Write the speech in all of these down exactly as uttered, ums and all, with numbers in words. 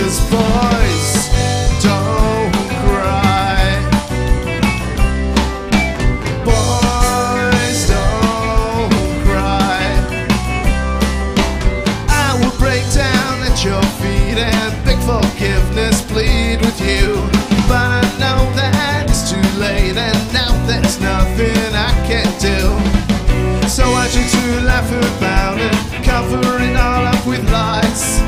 Baker's voice, don't cry. Boys, don't cry. I will break down at your feet and beg forgiveness, plead with you. But I know that it's too late, and now there's nothing I can do. So I try to laugh about it, covering all up with lies.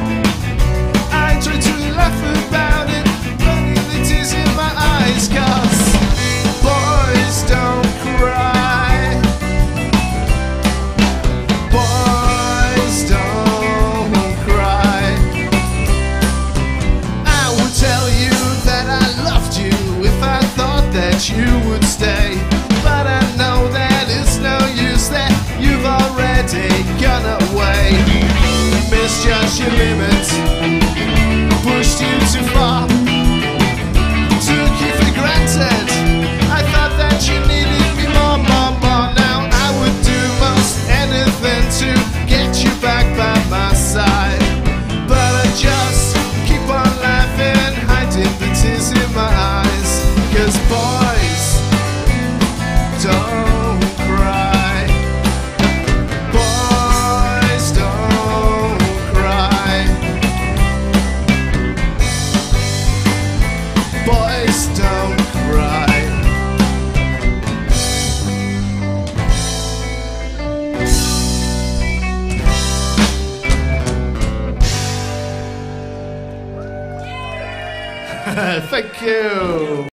You would stay, but I know that it's no use, that you've already gone away. Misjudged your limits, pushed you too far, took you for granted. I thought that you needed me more, more, more. Now I would do most anything to get you back by my side, but I just keep on laughing, hiding the tears in my eyes. Cause boy, don't cry. Boys, don't cry. Boys, don't cry. Thank you.